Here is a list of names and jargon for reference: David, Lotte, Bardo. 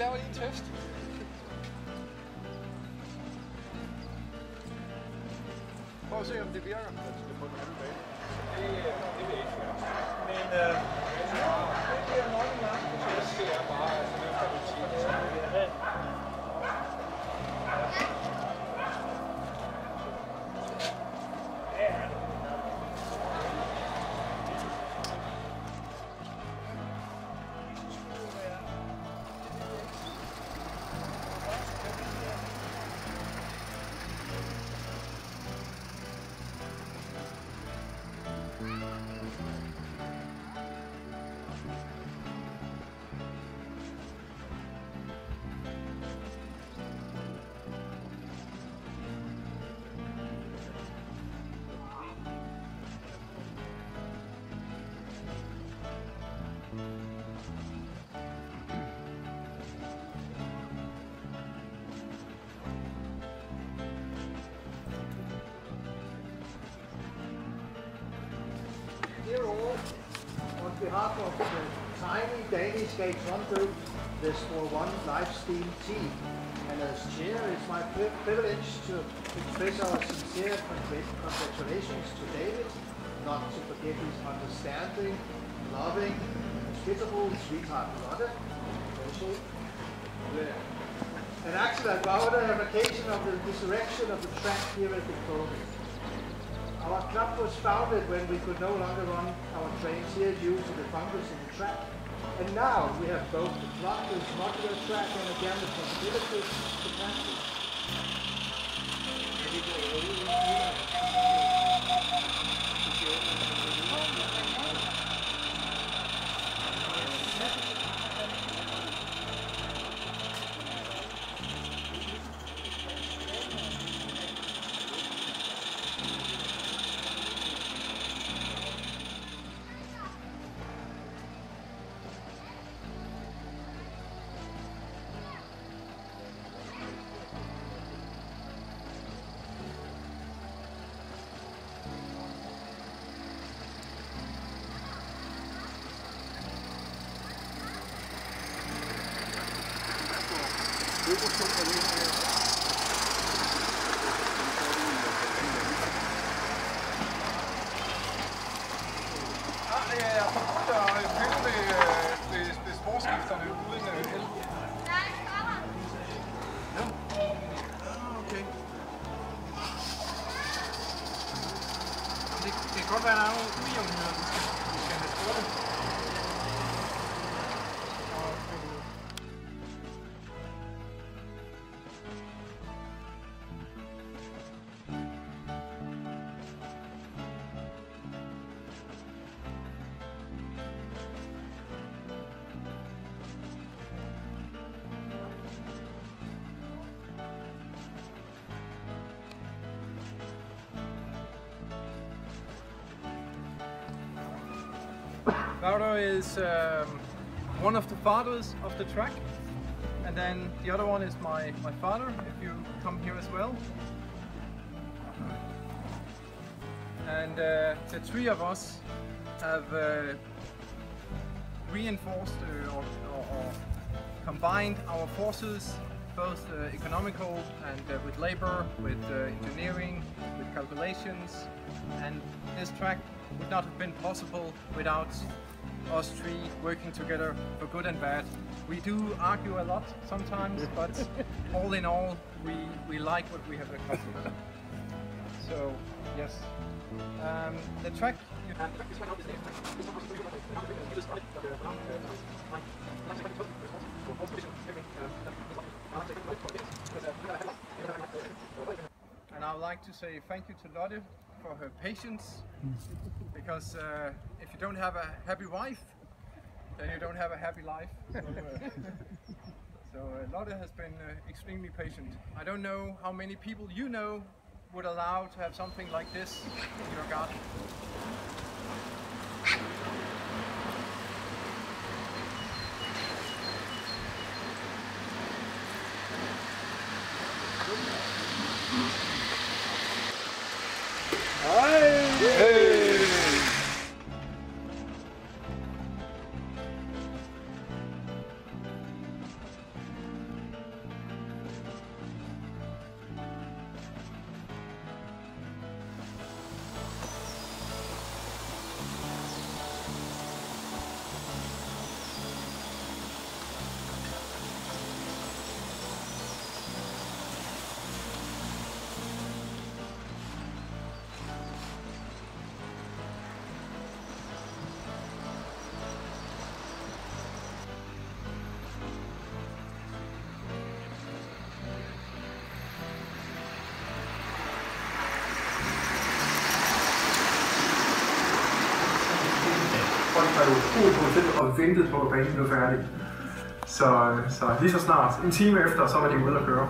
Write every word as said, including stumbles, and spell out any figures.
laver lige en tøft. Prøv at se, om det virker. Jeg skal på den anden bane. Det er det vil ikke gøre. Men øh, det bliver nok en lang proces. Det er bare at løfte rutinen. On behalf of the tiny Danish H one group, this four one live stream team, and as chair, it's my privilege to express our sincere congratulations to David, not to forget his understanding, loving, hospitable sweetheart Lotte, also yeah. An accident about an application of the resurrection of the track here at the Coleman. Our club was founded when we could no longer run our trains here due to the fungus in the track. And now we have both the club, the modular track, and again the possibility to practice. Bardo is um, one of the fathers of the track, and then the other one is my, my father, if you come here as well. And uh, the three of us have uh, reinforced uh, or, or, or combined our forces, both uh, economical and uh, with labor, with uh, engineering, with calculations, and this track would not have been possible without us three working together for good and bad. We do argue a lot sometimes, but all in all, we, we like what we have accomplished. So, yes. Um, the track... You and I would like to say thank you to Lotte for her patience, because uh, if you don't have a happy wife, then you don't have a happy life. So, uh, so uh, Lotte has been uh, extremely patient. I don't know how many people you know would allow to have something like this in your garden. folk var jo ude på hotellet og ventede på, at banen blev færdig. Så, så lige så snart, en time efter, så var de ude at køre.